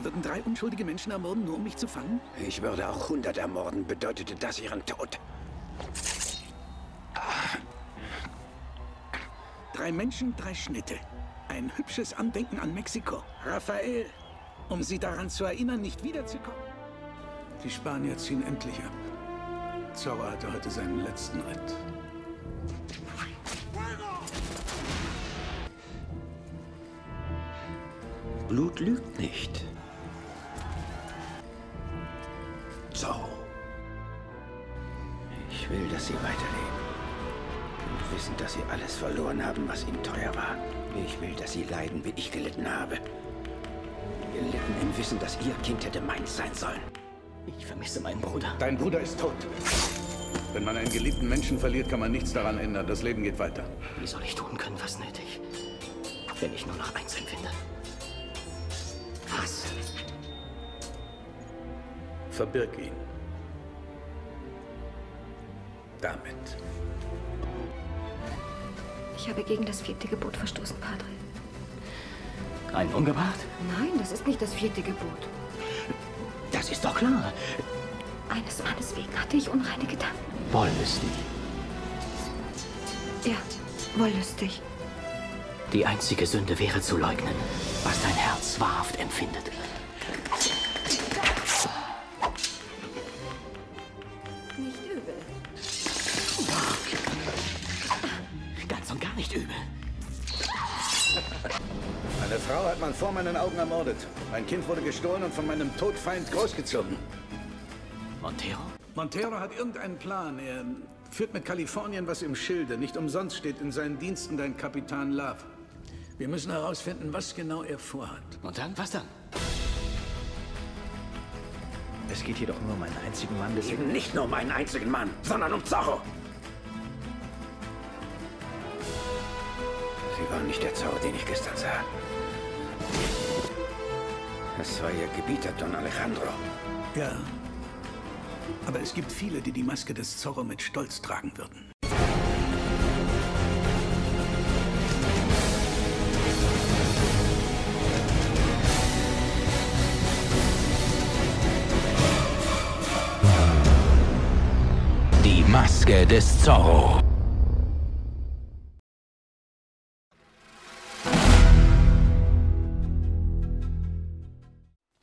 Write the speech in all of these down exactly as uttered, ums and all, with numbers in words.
Sie würden drei unschuldige Menschen ermorden, nur um mich zu fangen? Ich würde auch hundert ermorden, bedeutete das Ihren Tod. Drei Menschen, drei Schnitte. Ein hübsches Andenken an Mexiko. Raphael, um Sie daran zu erinnern, nicht wiederzukommen. Die Spanier ziehen endlich ab. Zorro hatte heute seinen letzten Ritt. Blut lügt nicht. Zorro. Ich will, dass Sie weiterleben. Und wissen, dass Sie alles verloren haben, was Ihnen teuer war. Ich will, dass Sie leiden, wie ich gelitten habe. Gelitten im Wissen, dass Ihr Kind hätte meins sein sollen. Ich vermisse meinen Bruder. Dein Bruder ist tot. Wenn man einen geliebten Menschen verliert, kann man nichts daran ändern. Das Leben geht weiter. Wie soll ich tun können, was nötig? Wenn ich nur noch eins empfinde. Was? Verbirg ihn. Damit. Ich habe gegen das vierte Gebot verstoßen, Padre. Einen umgebracht? Nein, das ist nicht das vierte Gebot. Das ist doch klar. Eines Mannes wegen hatte ich unreine Gedanken. Wollüstig. Ja, wollüstig. Die einzige Sünde wäre zu leugnen, was dein Herz wahrhaft empfindet. Nicht übel. Ganz und gar nicht übel. Eine Frau hat man vor meinen Augen ermordet. Mein Kind wurde gestohlen und von meinem Todfeind großgezogen. Montero? Montero hat irgendeinen Plan. Er führt mit Kalifornien was im Schilde. Nicht umsonst steht in seinen Diensten dein Kapitan Love. Wir müssen herausfinden, was genau er vorhat. Und dann? Was dann? Es geht jedoch nur um einen einzigen Mann. Deswegen eben nicht nur um einen einzigen Mann, sondern um Zorro. Sie waren nicht der Zorro, den ich gestern sah. Das war Ihr Gebieter, Don Alejandro. Ja. Aber es gibt viele, die die Maske des Zorro mit Stolz tragen würden. Die Maske des Zorro.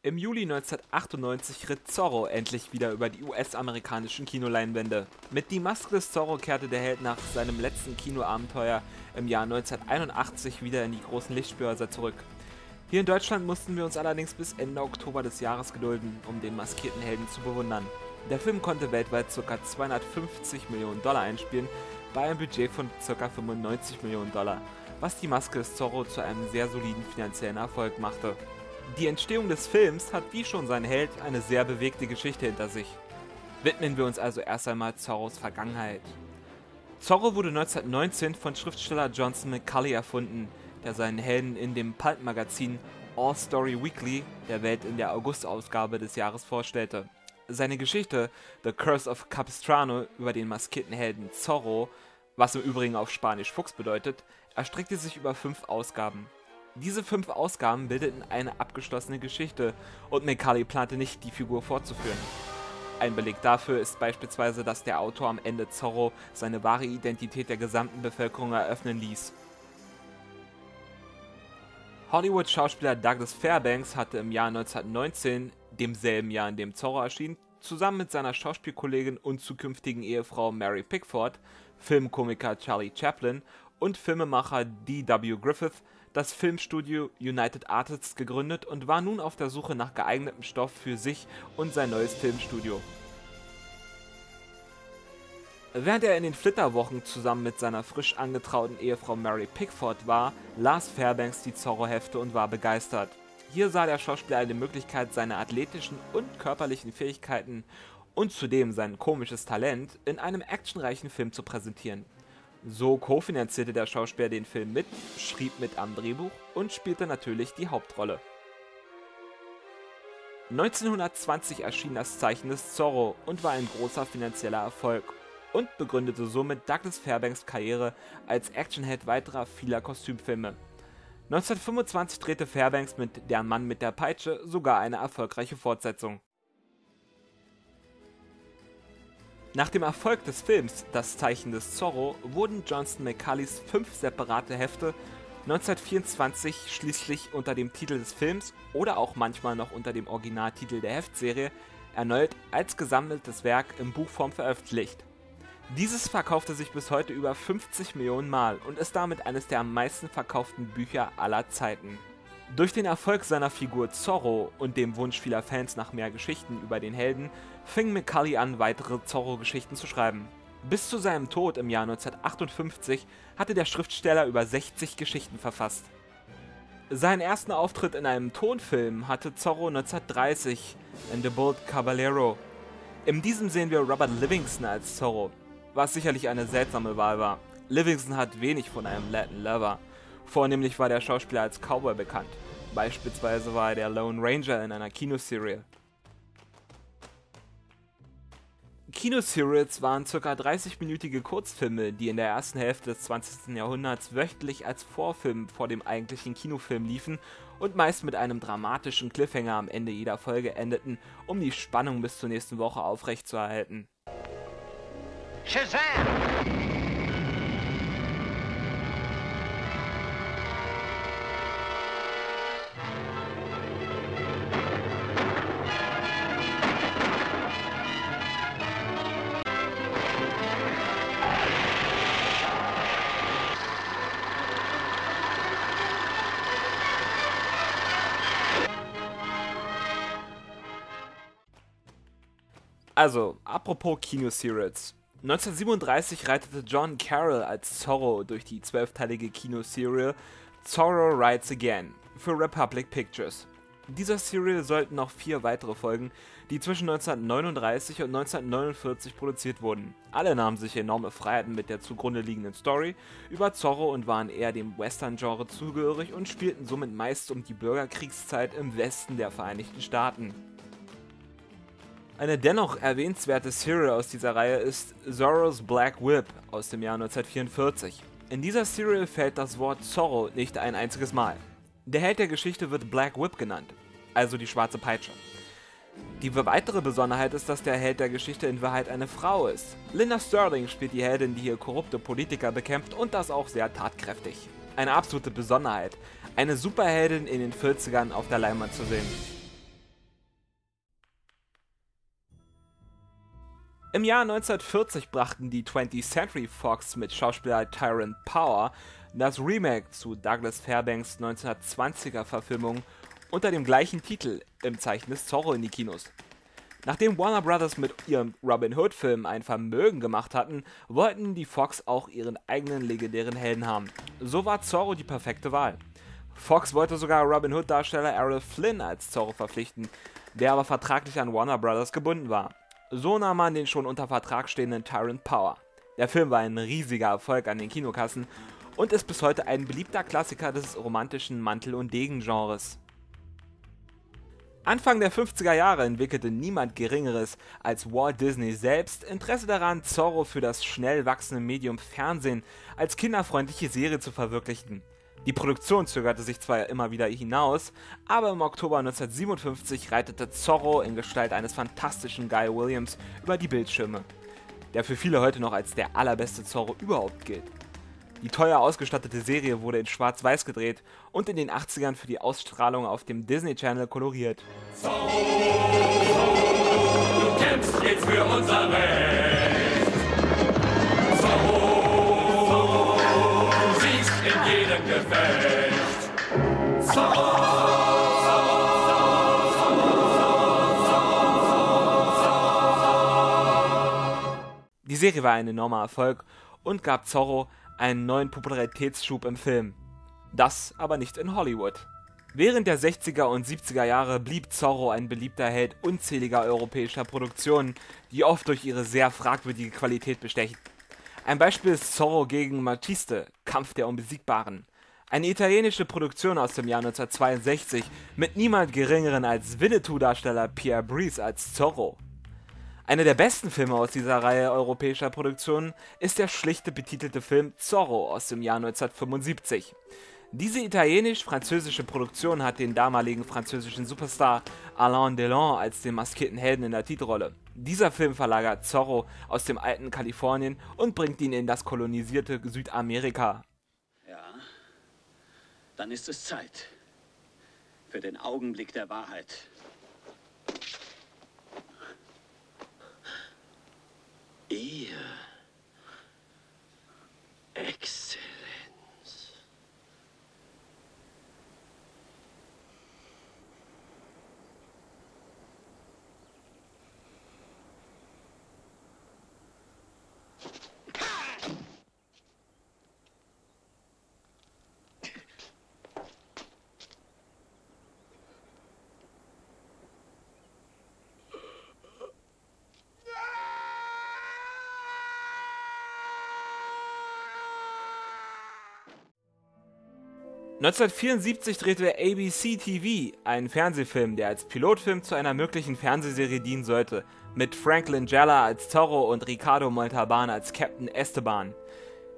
Im Juli neunzehnhundertachtundneunzig ritt Zorro endlich wieder über die U S-amerikanischen Kinoleinwände. Mit Die Maske des Zorro kehrte der Held nach seinem letzten Kinoabenteuer im Jahr neunzehnhunderteinundachtzig wieder in die großen Lichtspielhäuser zurück. Hier in Deutschland mussten wir uns allerdings bis Ende Oktober des Jahres gedulden, um den maskierten Helden zu bewundern. Der Film konnte weltweit ca. zweihundertfünfzig Millionen Dollar einspielen, bei einem Budget von ca. fünfundneunzig Millionen Dollar, was Die Maske des Zorro zu einem sehr soliden finanziellen Erfolg machte. Die Entstehung des Films hat wie schon sein Held eine sehr bewegte Geschichte hinter sich. Widmen wir uns also erst einmal Zorros Vergangenheit. Zorro wurde neunzehnhundertneunzehn von Schriftsteller Johnson McCulley erfunden, der seinen Helden in dem Pulp-Magazin All Story Weekly der Welt in der August-Ausgabe des Jahres vorstellte. Seine Geschichte The Curse of Capistrano über den maskierten Helden Zorro, was im Übrigen auf Spanisch Fuchs bedeutet, erstreckte sich über fünf Ausgaben. Diese fünf Ausgaben bildeten eine abgeschlossene Geschichte und McCulley plante nicht, die Figur fortzuführen. Ein Beleg dafür ist beispielsweise, dass der Autor am Ende Zorro seine wahre Identität der gesamten Bevölkerung eröffnen ließ. Hollywood-Schauspieler Douglas Fairbanks hatte im Jahr neunzehnhundertneunzehn, demselben Jahr, in dem Zorro erschien, zusammen mit seiner Schauspielkollegin und zukünftigen Ehefrau Mary Pickford, Filmkomiker Charlie Chaplin und Filmemacher D W Griffith das Filmstudio United Artists gegründet und war nun auf der Suche nach geeignetem Stoff für sich und sein neues Filmstudio. Während er in den Flitterwochen zusammen mit seiner frisch angetrauten Ehefrau Mary Pickford war, las Fairbanks die Zorro-Hefte und war begeistert. Hier sah der Schauspieler eine Möglichkeit, seine athletischen und körperlichen Fähigkeiten und zudem sein komisches Talent in einem actionreichen Film zu präsentieren. So kofinanzierte der Schauspieler den Film mit, schrieb mit am Drehbuch und spielte natürlich die Hauptrolle. neunzehnhundertzwanzig erschien das Zeichen des Zorro und war ein großer finanzieller Erfolg und begründete somit Douglas Fairbanks' Karriere als Actionheld weiterer vieler Kostümfilme. neunzehnhundertfünfundzwanzig drehte Fairbanks mit Der Mann mit der Peitsche sogar eine erfolgreiche Fortsetzung. Nach dem Erfolg des Films Das Zeichen des Zorro wurden Johnson McCulleys fünf separate Hefte neunzehnhundertvierundzwanzig schließlich unter dem Titel des Films oder auch manchmal noch unter dem Originaltitel der Heftserie erneut als gesammeltes Werk in Buchform veröffentlicht. Dieses verkaufte sich bis heute über fünfzig Millionen Mal und ist damit eines der am meisten verkauften Bücher aller Zeiten. Durch den Erfolg seiner Figur Zorro und dem Wunsch vieler Fans nach mehr Geschichten über den Helden fing McCulley an, weitere Zorro-Geschichten zu schreiben. Bis zu seinem Tod im Jahr neunzehnhundertachtundfünfzig hatte der Schriftsteller über sechzig Geschichten verfasst. Seinen ersten Auftritt in einem Tonfilm hatte Zorro neunzehnhundertdreißig in The Bold Caballero. In diesem sehen wir Robert Livingston als Zorro, was sicherlich eine seltsame Wahl war. Livingston hat wenig von einem Latin Lover. Vornehmlich war der Schauspieler als Cowboy bekannt. Beispielsweise war er der Lone Ranger in einer Kinoserie. Kinoserials waren ca. dreißigminütige Kurzfilme, die in der ersten Hälfte des zwanzigsten Jahrhunderts wöchentlich als Vorfilm vor dem eigentlichen Kinofilm liefen und meist mit einem dramatischen Cliffhanger am Ende jeder Folge endeten, um die Spannung bis zur nächsten Woche aufrechtzuerhalten. Shazam! Also, apropos Kinoserials. neunzehnhundertsiebenunddreißig reitete John Carroll als Zorro durch die zwölfteilige Kinoserie Zorro Rides Again für Republic Pictures. Dieser Serie sollten noch vier weitere folgen, die zwischen neunzehnhundertneununddreißig und neunzehnhundertneunundvierzig produziert wurden. Alle nahmen sich enorme Freiheiten mit der zugrunde liegenden Story über Zorro und waren eher dem Western-Genre zugehörig und spielten somit meist um die Bürgerkriegszeit im Westen der Vereinigten Staaten. Eine dennoch erwähnenswerte Serie aus dieser Reihe ist Zorro's Black Whip aus dem Jahr neunzehnhundertvierundvierzig. In dieser Serie fällt das Wort Zorro nicht ein einziges Mal. Der Held der Geschichte wird Black Whip genannt, also die schwarze Peitsche. Die weitere Besonderheit ist, dass der Held der Geschichte in Wahrheit eine Frau ist. Linda Sterling spielt die Heldin, die hier korrupte Politiker bekämpft und das auch sehr tatkräftig. Eine absolute Besonderheit, eine Superheldin in den vierzigern auf der Leinwand zu sehen. Im Jahr neunzehnhundertvierzig brachten die twentieth Century Fox mit Schauspieler Tyrone Power das Remake zu Douglas Fairbanks neunzehnhundertzwanziger Verfilmung unter dem gleichen Titel Im Zeichen des Zorro in die Kinos. Nachdem Warner Brothers mit ihrem Robin Hood Film ein Vermögen gemacht hatten, wollten die Fox auch ihren eigenen legendären Helden haben. So war Zorro die perfekte Wahl. Fox wollte sogar Robin Hood Darsteller Errol Flynn als Zorro verpflichten, der aber vertraglich an Warner Brothers gebunden war. So nahm man den schon unter Vertrag stehenden Tyrone Power. Der Film war ein riesiger Erfolg an den Kinokassen und ist bis heute ein beliebter Klassiker des romantischen Mantel- und Degen-Genres. Anfang der fünfziger Jahre entwickelte niemand Geringeres als Walt Disney selbst Interesse daran, Zorro für das schnell wachsende Medium Fernsehen als kinderfreundliche Serie zu verwirklichen. Die Produktion zögerte sich zwar immer wieder hinaus, aber im Oktober neunzehnhundertsiebenundfünfzig reitete Zorro in Gestalt eines fantastischen Guy Williams über die Bildschirme, der für viele heute noch als der allerbeste Zorro überhaupt gilt. Die teuer ausgestattete Serie wurde in Schwarz-Weiß gedreht und in den achtzigern für die Ausstrahlung auf dem Disney Channel koloriert. Zorro, Zorro, du kämpfst jetzt für unser Recht. Zorro. Die Serie war ein enormer Erfolg und gab Zorro einen neuen Popularitätsschub im Film. Das aber nicht in Hollywood. Während der sechziger und siebziger Jahre blieb Zorro ein beliebter Held unzähliger europäischer Produktionen, die oft durch ihre sehr fragwürdige Qualität bestechen. Ein Beispiel ist Zorro gegen Maciste, Kampf der Unbesiegbaren. Eine italienische Produktion aus dem Jahr neunzehnhundertzweiundsechzig mit niemand Geringeren als Winnetou-Darsteller Pierre Brice als Zorro. Einer der besten Filme aus dieser Reihe europäischer Produktionen ist der schlichte betitelte Film Zorro aus dem Jahr neunzehnhundertfünfundsiebzig. Diese italienisch-französische Produktion hat den damaligen französischen Superstar Alain Delon als den maskierten Helden in der Titelrolle. Dieser Film verlagert Zorro aus dem alten Kalifornien und bringt ihn in das kolonisierte Südamerika. Ja, dann ist es Zeit für den Augenblick der Wahrheit. Ihr Exzellenz. neunzehnhundertvierundsiebzig drehte A B C T V einen Fernsehfilm, der als Pilotfilm zu einer möglichen Fernsehserie dienen sollte, mit Frank Langella als Zorro und Ricardo Montalban als Captain Esteban.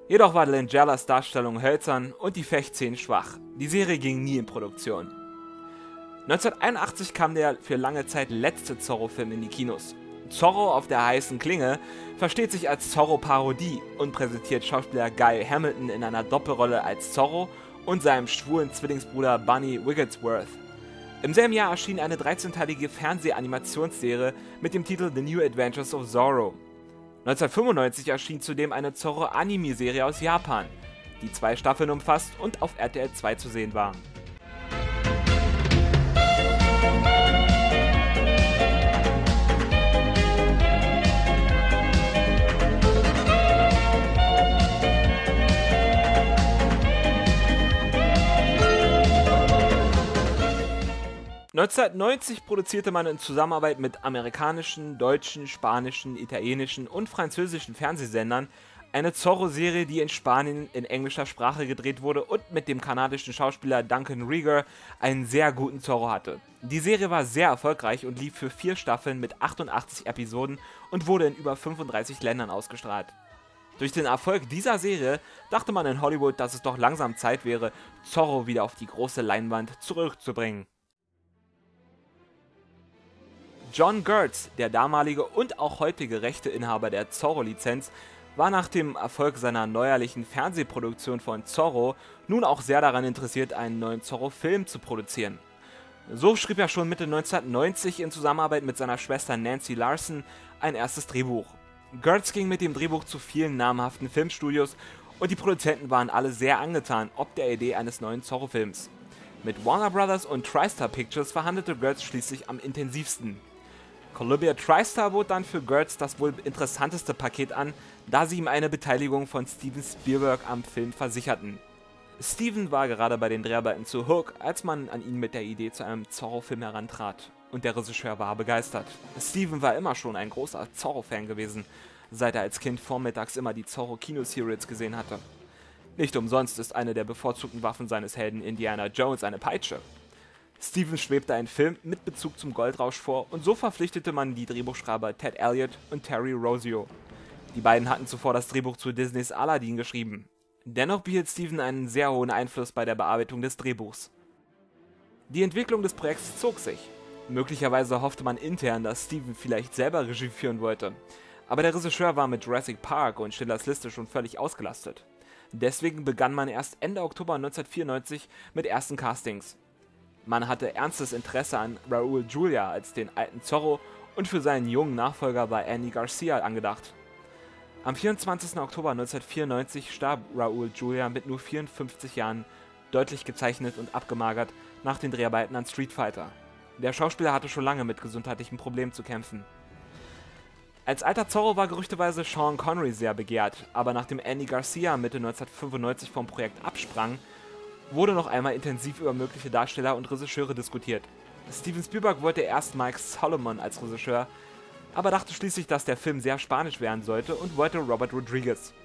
Jedoch war Langellas Darstellung hölzern und die Fechtszenen schwach. Die Serie ging nie in Produktion. neunzehnhunderteinundachtzig kam der für lange Zeit letzte Zorro-Film in die Kinos. Zorro auf der heißen Klinge versteht sich als Zorro-Parodie und präsentiert Schauspieler Guy Hamilton in einer Doppelrolle als Zorro und seinem schwulen Zwillingsbruder Bunny Wigglesworth. Im selben Jahr erschien eine dreizehnteilige Fernsehanimationsserie mit dem Titel The New Adventures of Zorro. neunzehnhundertfünfundneunzig erschien zudem eine Zorro-Anime-Serie aus Japan, die zwei Staffeln umfasst und auf R T L zwei zu sehen war. neunzehnhundertneunzig produzierte man in Zusammenarbeit mit amerikanischen, deutschen, spanischen, italienischen und französischen Fernsehsendern eine Zorro-Serie, die in Spanien in englischer Sprache gedreht wurde und mit dem kanadischen Schauspieler Duncan Rieger einen sehr guten Zorro hatte. Die Serie war sehr erfolgreich und lief für vier Staffeln mit achtundachtzig Episoden und wurde in über fünfunddreißig Ländern ausgestrahlt. Durch den Erfolg dieser Serie dachte man in Hollywood, dass es doch langsam Zeit wäre, Zorro wieder auf die große Leinwand zurückzubringen. John Gertz, der damalige und auch heutige Rechteinhaber der Zorro-Lizenz, war nach dem Erfolg seiner neuerlichen Fernsehproduktion von Zorro nun auch sehr daran interessiert, einen neuen Zorro-Film zu produzieren. So schrieb er schon Mitte neunzehnhundertneunzig in Zusammenarbeit mit seiner Schwester Nancy Larson ein erstes Drehbuch. Gertz ging mit dem Drehbuch zu vielen namhaften Filmstudios und die Produzenten waren alle sehr angetan ob der Idee eines neuen Zorro-Films. Mit Warner Brothers und TriStar Pictures verhandelte Gertz schließlich am intensivsten. Columbia TriStar bot dann für Gertz das wohl interessanteste Paket an, da sie ihm eine Beteiligung von Steven Spielberg am Film versicherten. Steven war gerade bei den Dreharbeiten zu Hook, als man an ihn mit der Idee zu einem Zorro-Film herantrat. Und der Regisseur war begeistert. Steven war immer schon ein großer Zorro-Fan gewesen, seit er als Kind vormittags immer die Zorro-Kino-Serials gesehen hatte. Nicht umsonst ist eine der bevorzugten Waffen seines Helden Indiana Jones eine Peitsche. Steven schwebte einen Film mit Bezug zum Goldrausch vor und so verpflichtete man die Drehbuchschreiber Ted Elliott und Terry Rossio. Die beiden hatten zuvor das Drehbuch zu Disneys Aladdin geschrieben. Dennoch behielt Steven einen sehr hohen Einfluss bei der Bearbeitung des Drehbuchs. Die Entwicklung des Projekts zog sich. Möglicherweise hoffte man intern, dass Steven vielleicht selber Regie führen wollte. Aber der Regisseur war mit Jurassic Park und Schindlers Liste schon völlig ausgelastet. Deswegen begann man erst Ende Oktober neunzehnhundertvierundneunzig mit ersten Castings. Man hatte ernstes Interesse an Raúl Juliá als den alten Zorro und für seinen jungen Nachfolger war Andy Garcia angedacht. Am vierundzwanzigsten Oktober neunzehnhundertvierundneunzig starb Raúl Juliá mit nur vierundfünfzig Jahren, deutlich gezeichnet und abgemagert nach den Dreharbeiten an Street Fighter. Der Schauspieler hatte schon lange mit gesundheitlichen Problemen zu kämpfen. Als alter Zorro war gerüchteweise Sean Connery sehr begehrt, aber nachdem Andy Garcia Mitte neunzehnhundertfünfundneunzig vom Projekt absprang, wurde noch einmal intensiv über mögliche Darsteller und Regisseure diskutiert. Steven Spielberg wollte erst Mike Solomon als Regisseur, aber dachte schließlich, dass der Film sehr spanisch werden sollte und wollte Robert Rodriguez.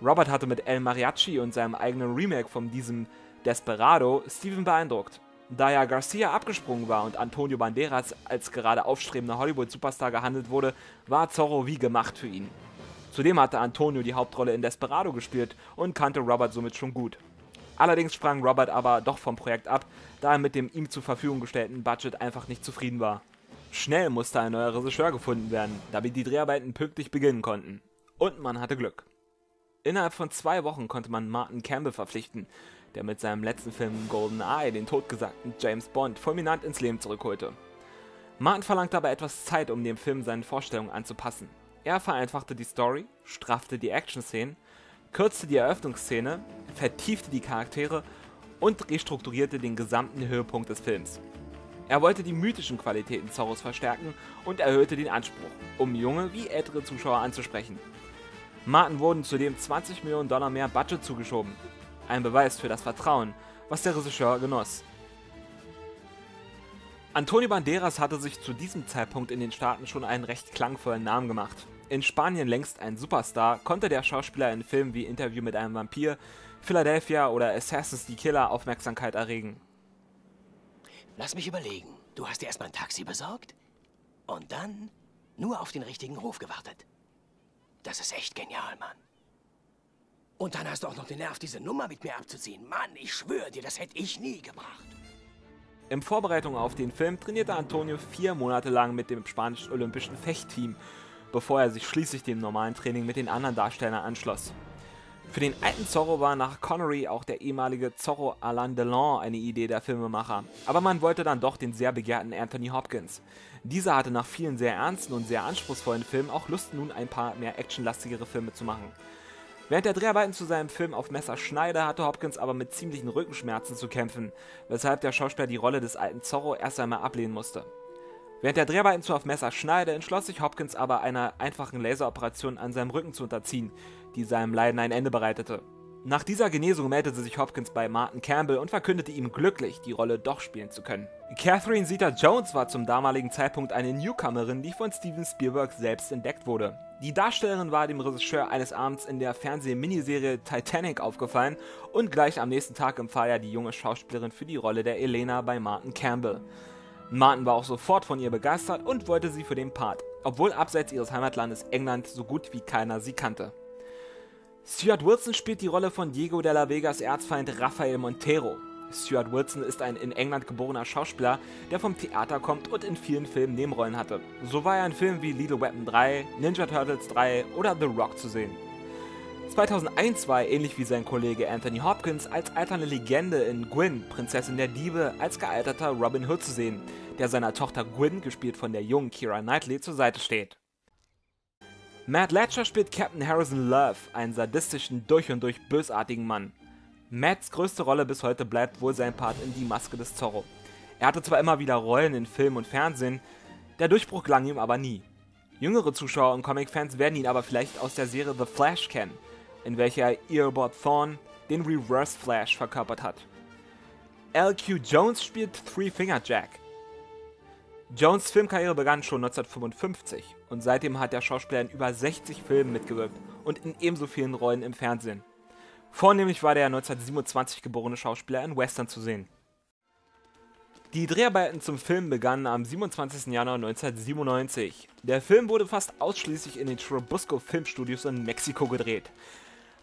Robert hatte mit El Mariachi und seinem eigenen Remake von diesem Desperado Steven beeindruckt. Da ja Garcia abgesprungen war und Antonio Banderas als gerade aufstrebender Hollywood-Superstar gehandelt wurde, war Zorro wie gemacht für ihn. Zudem hatte Antonio die Hauptrolle in Desperado gespielt und kannte Robert somit schon gut. Allerdings sprang Robert aber doch vom Projekt ab, da er mit dem ihm zur Verfügung gestellten Budget einfach nicht zufrieden war. Schnell musste ein neuer Regisseur gefunden werden, damit die Dreharbeiten pünktlich beginnen konnten. Und man hatte Glück. Innerhalb von zwei Wochen konnte man Martin Campbell verpflichten, der mit seinem letzten Film GoldenEye den totgesagten James Bond fulminant ins Leben zurückholte. Martin verlangte aber etwas Zeit, um dem Film seinen Vorstellungen anzupassen. Er vereinfachte die Story, straffte die Action-Szenen, kürzte die Eröffnungsszene, vertiefte die Charaktere und restrukturierte den gesamten Höhepunkt des Films. Er wollte die mythischen Qualitäten Zorros verstärken und erhöhte den Anspruch, um junge wie ältere Zuschauer anzusprechen. Martin wurden zudem zwanzig Millionen Dollar mehr Budget zugeschoben. Ein Beweis für das Vertrauen, was der Regisseur genoss. Antonio Banderas hatte sich zu diesem Zeitpunkt in den Staaten schon einen recht klangvollen Namen gemacht. In Spanien längst ein Superstar, konnte der Schauspieler in Filmen wie Interview mit einem Vampir, Philadelphia oder Assassins die Killer Aufmerksamkeit erregen. Lass mich überlegen, du hast dir erstmal ein Taxi besorgt und dann nur auf den richtigen Hof gewartet. Das ist echt genial, Mann. Und dann hast du auch noch den Nerv, diese Nummer mit mir abzuziehen. Mann, ich schwöre dir, das hätte ich nie gemacht. In Vorbereitung auf den Film trainierte Antonio vier Monate lang mit dem spanischen olympischen Fechtteam, bevor er sich schließlich dem normalen Training mit den anderen Darstellern anschloss. Für den alten Zorro war nach Connery auch der ehemalige Zorro Alain Delon eine Idee der Filmemacher, aber man wollte dann doch den sehr begehrten Anthony Hopkins. Dieser hatte nach vielen sehr ernsten und sehr anspruchsvollen Filmen auch Lust, nun ein paar mehr actionlastigere Filme zu machen. Während der Dreharbeiten zu seinem Film auf Messerschneide hatte Hopkins aber mit ziemlichen Rückenschmerzen zu kämpfen, weshalb der Schauspieler die Rolle des alten Zorro erst einmal ablehnen musste. Während der Dreharbeiten zu Auf Messerschneide entschloss sich Hopkins aber, einer einfachen Laseroperation an seinem Rücken zu unterziehen, die seinem Leiden ein Ende bereitete. Nach dieser Genesung meldete sich Hopkins bei Martin Campbell und verkündete ihm glücklich, die Rolle doch spielen zu können. Catherine Zeta-Jones war zum damaligen Zeitpunkt eine Newcomerin, die von Steven Spielberg selbst entdeckt wurde. Die Darstellerin war dem Regisseur eines Abends in der Fernsehminiserie Titanic aufgefallen und gleich am nächsten Tag empfahl er die junge Schauspielerin für die Rolle der Elena bei Martin Campbell. Martin war auch sofort von ihr begeistert und wollte sie für den Part, obwohl abseits ihres Heimatlandes England so gut wie keiner sie kannte. Stuart Wilson spielt die Rolle von Diego de la Vegas Erzfeind Rafael Montero. Stuart Wilson ist ein in England geborener Schauspieler, der vom Theater kommt und in vielen Filmen Nebenrollen hatte. So war er in Filmen wie Little Weapon drei, Ninja Turtles drei oder The Rock zu sehen. zweitausendeins war er, ähnlich wie sein Kollege Anthony Hopkins, als alternde Legende in Gwyn, Prinzessin der Diebe, als gealterter Robin Hood zu sehen, der seiner Tochter Gwyn, gespielt von der jungen Keira Knightley, zur Seite steht. Matt Ledger spielt Captain Harrison Love, einen sadistischen, durch und durch bösartigen Mann. Matts größte Rolle bis heute bleibt wohl sein Part in Die Maske des Zorro. Er hatte zwar immer wieder Rollen in Film und Fernsehen, der Durchbruch gelang ihm aber nie. Jüngere Zuschauer und Comic-Fans werden ihn aber vielleicht aus der Serie The Flash kennen, in welcher er Eobard Thorne, den Reverse Flash, verkörpert hat. L Q Jones spielt Three Finger Jack. Jones' Filmkarriere begann schon neunzehnhundertfünfundfünfzig und seitdem hat der Schauspieler in über sechzig Filmen mitgewirkt und in ebenso vielen Rollen im Fernsehen. Vornehmlich war der neunzehnhundertsiebenundzwanzig geborene Schauspieler in Western zu sehen. Die Dreharbeiten zum Film begannen am siebenundzwanzigsten Januar neunzehnhundertsiebenundneunzig. Der Film wurde fast ausschließlich in den Churubusco Filmstudios in Mexiko gedreht.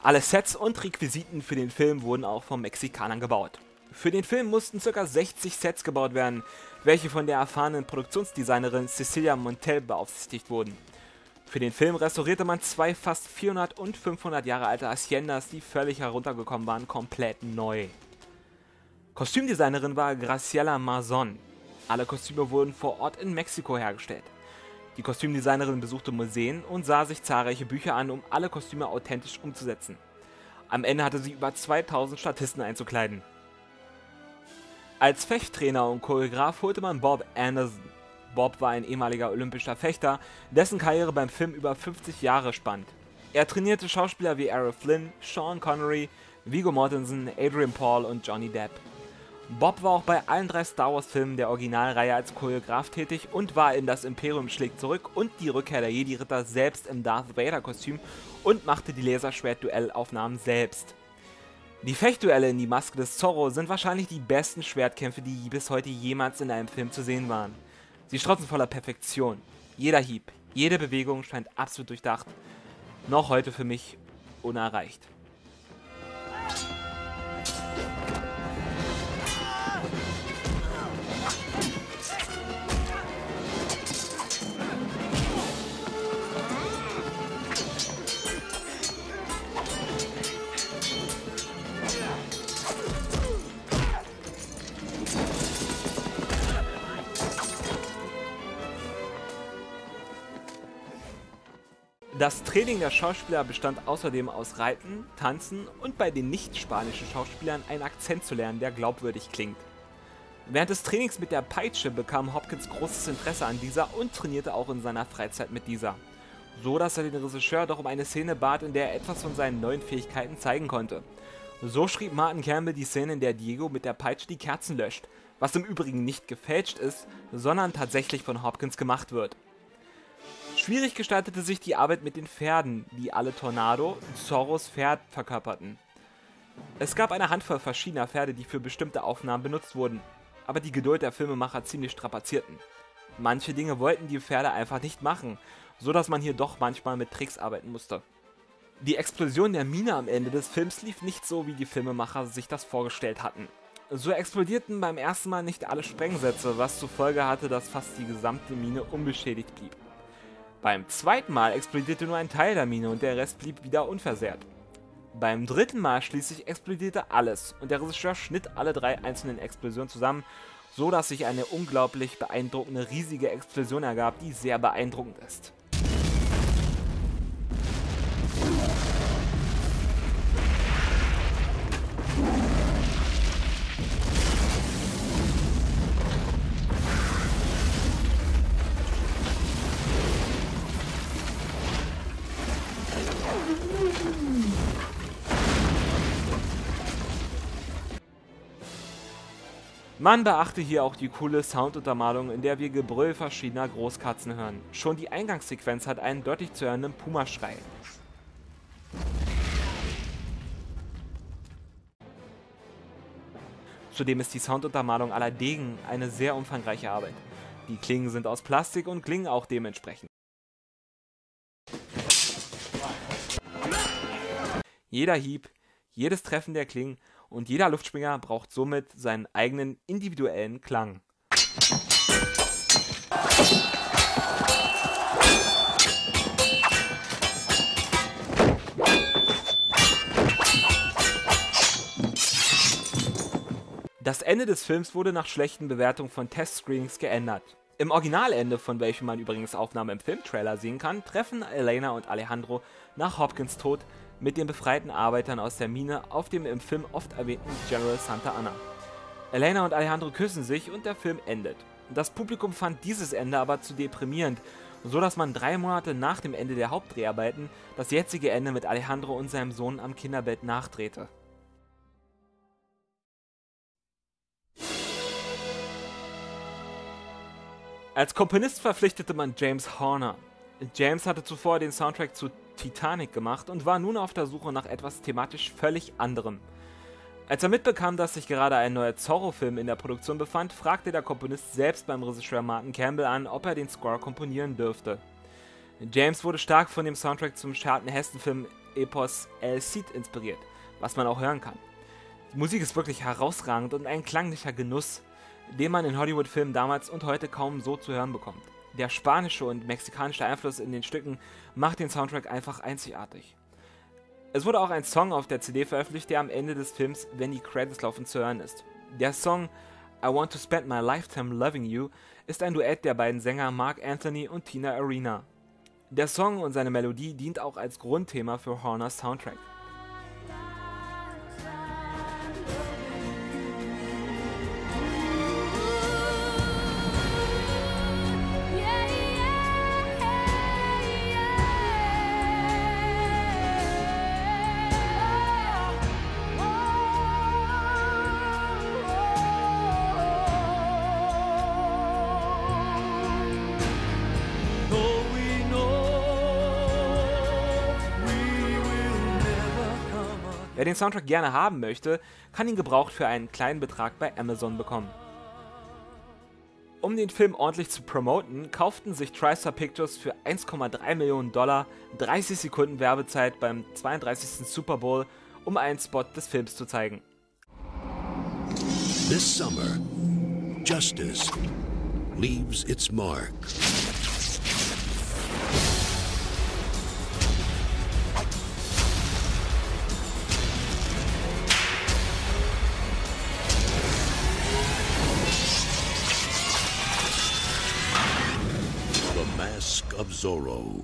Alle Sets und Requisiten für den Film wurden auch von Mexikanern gebaut. Für den Film mussten ca. sechzig Sets gebaut werden, welche von der erfahrenen Produktionsdesignerin Cecilia Montel beaufsichtigt wurden. Für den Film restaurierte man zwei fast vierhundert und fünfhundert Jahre alte Haciendas, die völlig heruntergekommen waren, komplett neu. Kostümdesignerin war Graciela Marzón. Alle Kostüme wurden vor Ort in Mexiko hergestellt. Die Kostümdesignerin besuchte Museen und sah sich zahlreiche Bücher an, um alle Kostüme authentisch umzusetzen. Am Ende hatte sie über zweitausend Statisten einzukleiden. Als Fechttrainer und Choreograf holte man Bob Anderson. Bob war ein ehemaliger olympischer Fechter, dessen Karriere beim Film über fünfzig Jahre spannt. Er trainierte Schauspieler wie Errol Flynn, Sean Connery, Viggo Mortensen, Adrian Paul und Johnny Depp. Bob war auch bei allen drei Star Wars Filmen der Originalreihe als Choreograf tätig und war in Das Imperium schlägt zurück und Die Rückkehr der Jedi-Ritter selbst im Darth Vader Kostüm und machte die Laserschwert-Duellaufnahmen selbst. Die Fechtduelle in Die Maske des Zorro sind wahrscheinlich die besten Schwertkämpfe, die bis heute jemals in einem Film zu sehen waren. Sie strotzen voller Perfektion. Jeder Hieb, jede Bewegung scheint absolut durchdacht. Noch heute für mich unerreicht. Das Training der Schauspieler bestand außerdem aus Reiten, Tanzen und bei den nicht-spanischen Schauspielern einen Akzent zu lernen, der glaubwürdig klingt. Während des Trainings mit der Peitsche bekam Hopkins großes Interesse an dieser und trainierte auch in seiner Freizeit mit dieser. So dass er den Regisseur doch um eine Szene bat, in der er etwas von seinen neuen Fähigkeiten zeigen konnte. So schrieb Martin Campbell die Szene, in der Diego mit der Peitsche die Kerzen löscht, was im Übrigen nicht gefälscht ist, sondern tatsächlich von Hopkins gemacht wird. Schwierig gestaltete sich die Arbeit mit den Pferden, die alle Tornado, Zorros Pferd, verkörperten. Es gab eine Handvoll verschiedener Pferde, die für bestimmte Aufnahmen benutzt wurden, aber die Geduld der Filmemacher ziemlich strapazierten. Manche Dinge wollten die Pferde einfach nicht machen, so dass man hier doch manchmal mit Tricks arbeiten musste. Die Explosion der Mine am Ende des Films lief nicht so, wie die Filmemacher sich das vorgestellt hatten. So explodierten beim ersten Mal nicht alle Sprengsätze, was zur Folge hatte, dass fast die gesamte Mine unbeschädigt blieb. Beim zweiten Mal explodierte nur ein Teil der Mine und der Rest blieb wieder unversehrt. Beim dritten Mal schließlich explodierte alles und der Regisseur schnitt alle drei einzelnen Explosionen zusammen, so dass sich eine unglaublich beeindruckende riesige Explosion ergab, die sehr beeindruckend ist. Man beachte hier auch die coole Sounduntermalung, in der wir Gebrüll verschiedener Großkatzen hören. Schon die Eingangssequenz hat einen deutlich zu hörenden Pumaschrei. Zudem ist die Sounduntermalung aller Degen eine sehr umfangreiche Arbeit. Die Klingen sind aus Plastik und klingen auch dementsprechend. Jeder Hieb, jedes Treffen der Klingen und jeder Luftspringer braucht somit seinen eigenen individuellen Klang. Das Ende des Films wurde nach schlechten Bewertungen von Testscreenings geändert. Im Originalende, von welchem man übrigens Aufnahmen im Filmtrailer sehen kann, treffen Elena und Alejandro nach Hopkins' Tod mit den befreiten Arbeitern aus der Mine auf dem im Film oft erwähnten General Santa Ana. Elena und Alejandro küssen sich und der Film endet. Das Publikum fand dieses Ende aber zu deprimierend, so dass man drei Monate nach dem Ende der Hauptdreharbeiten das jetzige Ende mit Alejandro und seinem Sohn am Kinderbett nachdrehte. Als Komponist verpflichtete man James Horner. James hatte zuvor den Soundtrack zu Titanic gemacht und war nun auf der Suche nach etwas thematisch völlig anderem. Als er mitbekam, dass sich gerade ein neuer Zorro-Film in der Produktion befand, fragte der Komponist selbst beim Regisseur Martin Campbell an, ob er den Score komponieren dürfte. James wurde stark von dem Soundtrack zum Charlton-Heston-Film-Epos El Cid inspiriert, was man auch hören kann. Die Musik ist wirklich herausragend und ein klanglicher Genuss, den man in Hollywood-Filmen damals und heute kaum so zu hören bekommt. Der spanische und mexikanische Einfluss in den Stücken macht den Soundtrack einfach einzigartig. Es wurde auch ein Song auf der C D veröffentlicht, der am Ende des Films, wenn die Credits laufen, zu hören ist. Der Song I Want to Spend My Lifetime Loving You ist ein Duett der beiden Sänger Mark Anthony und Tina Arena. Der Song und seine Melodie dient auch als Grundthema für Horners Soundtrack. Wer den Soundtrack gerne haben möchte, kann ihn gebraucht für einen kleinen Betrag bei Amazon bekommen. Um den Film ordentlich zu promoten, kauften sich TriStar Pictures für eins Komma drei Millionen Dollar dreißig Sekunden Werbezeit beim zweiunddreißigsten Super Bowl, um einen Spot des Films zu zeigen. This summer, justice leaves its mark. Zorro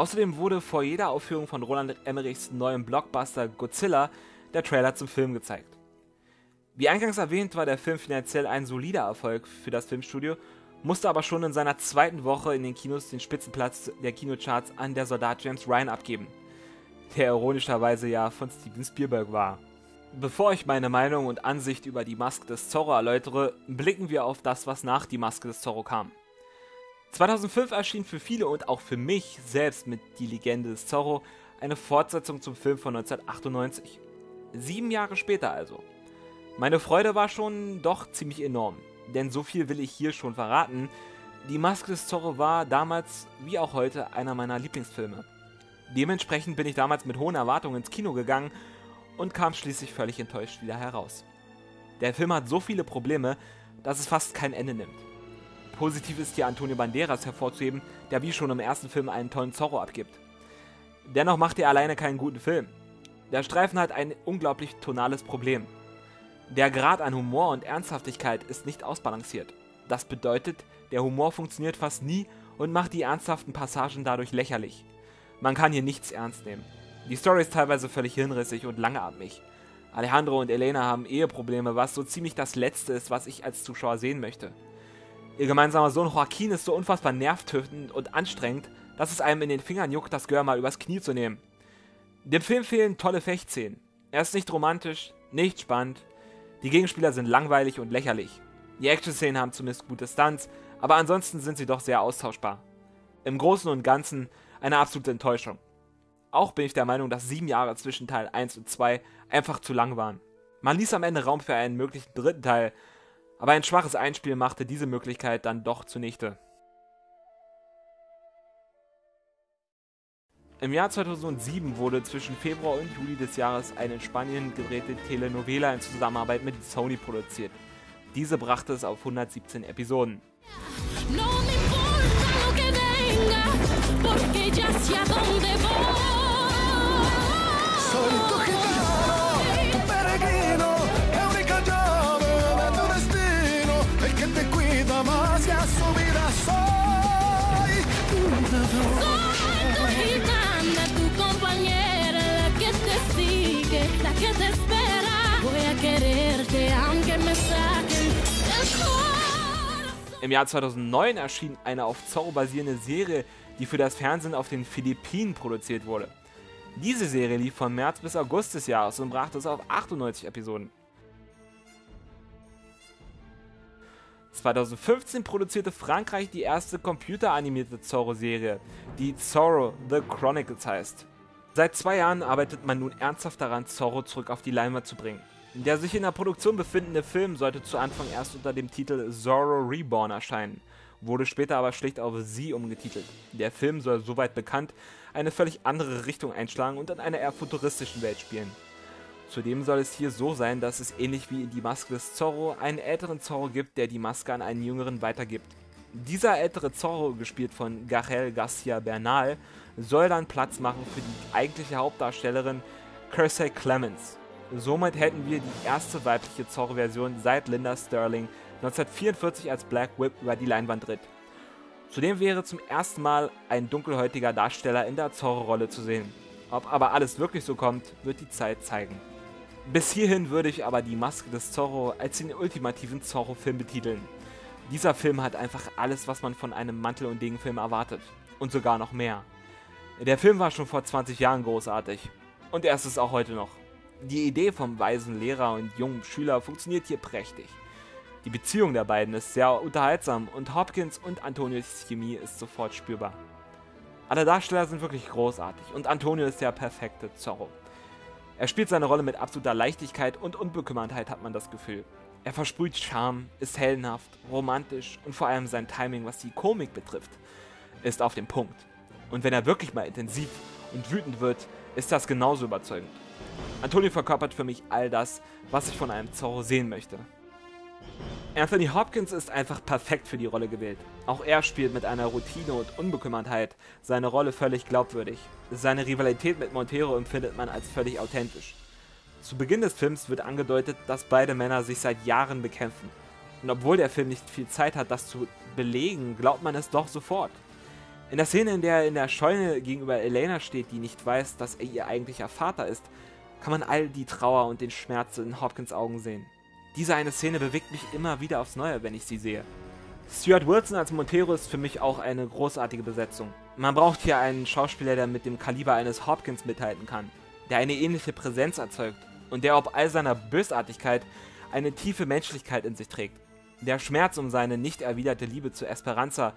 Außerdem wurde vor jeder Aufführung von Roland Emmerichs neuem Blockbuster Godzilla der Trailer zum Film gezeigt. Wie eingangs erwähnt, war der Film finanziell ein solider Erfolg für das Filmstudio, musste aber schon in seiner zweiten Woche in den Kinos den Spitzenplatz der Kinocharts an Der Soldat James Ryan abgeben, der ironischerweise ja von Steven Spielberg war. Bevor ich meine Meinung und Ansicht über die Maske des Zorro erläutere, blicken wir auf das, was nach die Maske des Zorro kam. zweitausendfünf erschien für viele und auch für mich selbst mit Die Legende des Zorro eine Fortsetzung zum Film von neunzehnhundertachtundneunzig. Sieben Jahre später also. Meine Freude war schon doch ziemlich enorm, denn so viel will ich hier schon verraten. Die Maske des Zorro war damals, wie auch heute, einer meiner Lieblingsfilme. Dementsprechend bin ich damals mit hohen Erwartungen ins Kino gegangen und kam schließlich völlig enttäuscht wieder heraus. Der Film hat so viele Probleme, dass es fast kein Ende nimmt. Positiv ist hier Antonio Banderas hervorzuheben, der wie schon im ersten Film einen tollen Zorro abgibt. Dennoch macht er alleine keinen guten Film. Der Streifen hat ein unglaublich tonales Problem. Der Grad an Humor und Ernsthaftigkeit ist nicht ausbalanciert. Das bedeutet, der Humor funktioniert fast nie und macht die ernsthaften Passagen dadurch lächerlich. Man kann hier nichts ernst nehmen. Die Story ist teilweise völlig hirnrissig und langatmig. Alejandro und Elena haben Eheprobleme, was so ziemlich das Letzte ist, was ich als Zuschauer sehen möchte. Ihr gemeinsamer Sohn Joaquin ist so unfassbar nervtötend und anstrengend, dass es einem in den Fingern juckt, das Gehör mal übers Knie zu nehmen. Dem Film fehlen tolle Fechtszenen. Er ist nicht romantisch, nicht spannend. Die Gegenspieler sind langweilig und lächerlich. Die Action-Szenen haben zumindest gute Stunts, aber ansonsten sind sie doch sehr austauschbar. Im Großen und Ganzen eine absolute Enttäuschung. Auch bin ich der Meinung, dass sieben Jahre zwischen Teil eins und zwei einfach zu lang waren. Man ließ am Ende Raum für einen möglichen dritten Teil, aber ein schwaches Einspiel machte diese Möglichkeit dann doch zunichte. Im Jahr zweitausendsieben wurde zwischen Februar und Juli des Jahres eine in Spanien gedrehte Telenovela in Zusammenarbeit mit Sony produziert. Diese brachte es auf hundertsiebzehn Episoden. No me importa lo que venga, porque ya sé a dónde voy. Im Jahr zweitausendneun erschien eine auf Zorro basierende Serie, die für das Fernsehen auf den Philippinen produziert wurde. Diese Serie lief von März bis August des Jahres und brachte es auf achtundneunzig Episoden. zweitausendfünfzehn produzierte Frankreich die erste computeranimierte Zorro-Serie, die Zorro The Chronicles heißt. Seit zwei Jahren arbeitet man nun ernsthaft daran, Zorro zurück auf die Leinwand zu bringen. Der sich in der Produktion befindende Film sollte zu Anfang erst unter dem Titel Zorro Reborn erscheinen, wurde später aber schlicht auf Sie umgetitelt. Der Film soll, soweit bekannt, eine völlig andere Richtung einschlagen und in einer eher futuristischen Welt spielen. Zudem soll es hier so sein, dass es ähnlich wie in Die Maske des Zorro einen älteren Zorro gibt, der die Maske an einen jüngeren weitergibt. Dieser ältere Zorro, gespielt von Raúl Garcia Bernal, soll dann Platz machen für die eigentliche Hauptdarstellerin Kirstie Clements. Somit hätten wir die erste weibliche Zorro-Version seit Linda Sterling neunzehnhundertvierundvierzig als Black Whip über die Leinwand ritt. Zudem wäre zum ersten Mal ein dunkelhäutiger Darsteller in der Zorro-Rolle zu sehen. Ob aber alles wirklich so kommt, wird die Zeit zeigen. Bis hierhin würde ich aber Die Maske des Zorro als den ultimativen Zorro-Film betiteln. Dieser Film hat einfach alles, was man von einem Mantel- und Degenfilm erwartet. Und sogar noch mehr. Der Film war schon vor zwanzig Jahren großartig. Und er ist es auch heute noch. Die Idee vom weisen Lehrer und jungen Schüler funktioniert hier prächtig. Die Beziehung der beiden ist sehr unterhaltsam und Hopkins und Antonios Chemie ist sofort spürbar. Alle Darsteller sind wirklich großartig und Antonio ist der perfekte Zorro. Er spielt seine Rolle mit absoluter Leichtigkeit und Unbekümmertheit, hat man das Gefühl. Er versprüht Charme, ist heldenhaft, romantisch und vor allem sein Timing, was die Komik betrifft, ist auf dem Punkt. Und wenn er wirklich mal intensiv und wütend wird, ist das genauso überzeugend. Antonio verkörpert für mich all das, was ich von einem Zorro sehen möchte. Anthony Hopkins ist einfach perfekt für die Rolle gewählt. Auch er spielt mit einer Routine und Unbekümmertheit seine Rolle völlig glaubwürdig. Seine Rivalität mit Montero empfindet man als völlig authentisch. Zu Beginn des Films wird angedeutet, dass beide Männer sich seit Jahren bekämpfen. Und obwohl der Film nicht viel Zeit hat, das zu belegen, glaubt man es doch sofort. In der Szene, in der er in der Scheune gegenüber Elena steht, die nicht weiß, dass er ihr eigentlicher Vater ist, kann man all die Trauer und den Schmerz in Hopkins' Augen sehen. Diese eine Szene bewegt mich immer wieder aufs Neue, wenn ich sie sehe. Stuart Wilson als Montero ist für mich auch eine großartige Besetzung. Man braucht hier einen Schauspieler, der mit dem Kaliber eines Hopkins mithalten kann, der eine ähnliche Präsenz erzeugt und der ob all seiner Bösartigkeit eine tiefe Menschlichkeit in sich trägt. Der Schmerz um seine nicht erwiderte Liebe zu Esperanza,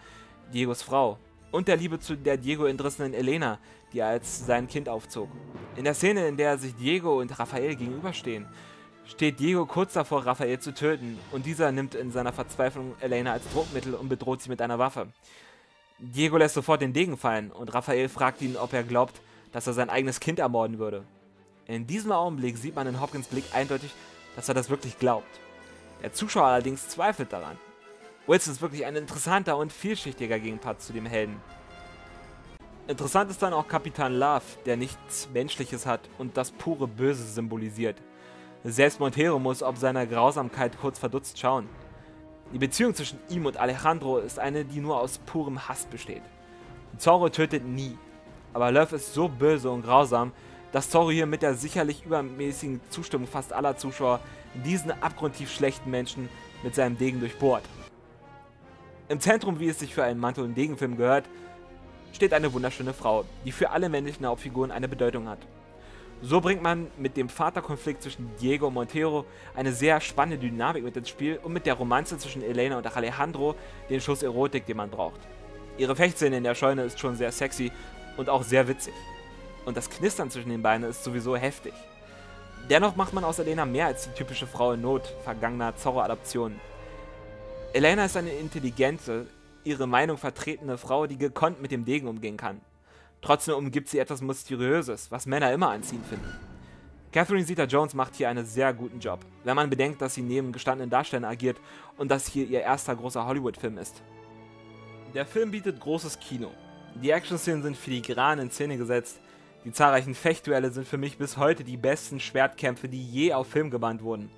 Diegos Frau, und der Liebe zu der Diego entrissenen Elena, die er als sein Kind aufzog. In der Szene, in der sich Diego und Raphael gegenüberstehen, steht Diego kurz davor, Raphael zu töten, und dieser nimmt in seiner Verzweiflung Elena als Druckmittel und bedroht sie mit einer Waffe. Diego lässt sofort den Degen fallen und Raphael fragt ihn, ob er glaubt, dass er sein eigenes Kind ermorden würde. In diesem Augenblick sieht man in Hopkins' Blick eindeutig, dass er das wirklich glaubt. Der Zuschauer allerdings zweifelt daran. Wilson ist wirklich ein interessanter und vielschichtiger Gegenpart zu dem Helden. Interessant ist dann auch Kapitän Love, der nichts Menschliches hat und das pure Böse symbolisiert. Selbst Montero muss ob seiner Grausamkeit kurz verdutzt schauen. Die Beziehung zwischen ihm und Alejandro ist eine, die nur aus purem Hass besteht. Zorro tötet nie, aber Love ist so böse und grausam, dass Zorro hier mit der sicherlich übermäßigen Zustimmung fast aller Zuschauer diesen abgrundtief schlechten Menschen mit seinem Degen durchbohrt. Im Zentrum, wie es sich für einen Mantel- und Degenfilm gehört, steht eine wunderschöne Frau, die für alle männlichen Hauptfiguren eine Bedeutung hat. So bringt man mit dem Vaterkonflikt zwischen Diego und Montero eine sehr spannende Dynamik mit ins Spiel und mit der Romanze zwischen Elena und Alejandro den Schuss Erotik, den man braucht. Ihre Fechtszene in der Scheune ist schon sehr sexy und auch sehr witzig. Und das Knistern zwischen den beiden ist sowieso heftig. Dennoch macht man aus Elena mehr als die typische Frau in Not vergangener Zorro-Adaptionen. Elena ist eine intelligente, ihre Meinung vertretene Frau, die gekonnt mit dem Degen umgehen kann. Trotzdem umgibt sie etwas Mysteriöses, was Männer immer anziehend finden. Catherine Zeta-Jones macht hier einen sehr guten Job, wenn man bedenkt, dass sie neben gestandenen Darstellern agiert und dass hier ihr erster großer Hollywood-Film ist. Der Film bietet großes Kino. Die Action-Szenen sind filigran in Szene gesetzt, die zahlreichen Fechtduelle sind für mich bis heute die besten Schwertkämpfe, die je auf Film gebannt wurden.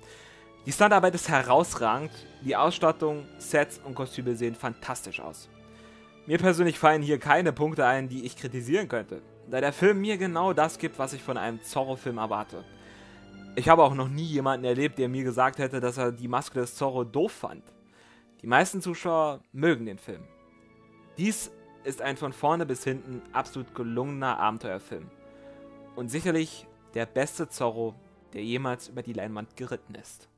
Die Stuntarbeit ist herausragend, die Ausstattung, Sets und Kostüme sehen fantastisch aus. Mir persönlich fallen hier keine Punkte ein, die ich kritisieren könnte, da der Film mir genau das gibt, was ich von einem Zorro-Film erwarte. Ich habe auch noch nie jemanden erlebt, der mir gesagt hätte, dass er die Maske des Zorro doof fand. Die meisten Zuschauer mögen den Film. Dies ist ein von vorne bis hinten absolut gelungener Abenteuerfilm und sicherlich der beste Zorro, der jemals über die Leinwand geritten ist.